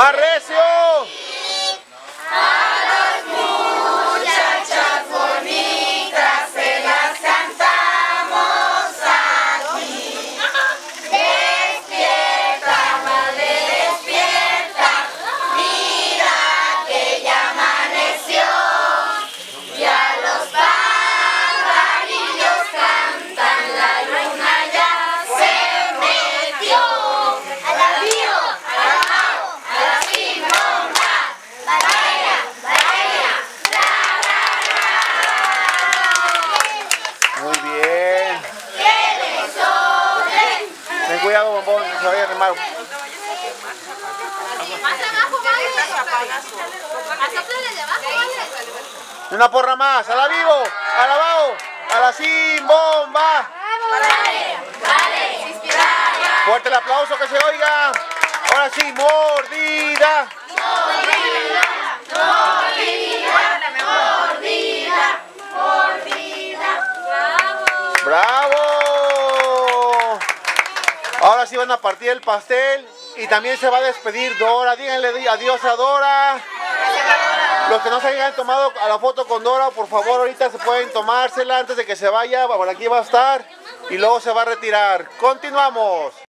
¡Más recio! A las muchachas bonitas se las cantamos aquí. Despierta, madre, despierta. Mira que ya amaneció. Ya los pajarillos cantan. La luna ya se metió. A la vía. Cuidado, bombón, que se vaya a quemar. Más abajo, una porra más, a la vivo, a la bao, a la sin bomba. Fuerte el aplauso que se oiga. Ahora sí, mordida. Ahora sí van a partir el pastel y también se va a despedir Dora. Díganle adiós a Dora. Los que no se hayan tomado a la foto con Dora, por favor, ahorita se pueden tomársela antes de que se vaya. Por aquí va a estar y luego se va a retirar. Continuamos.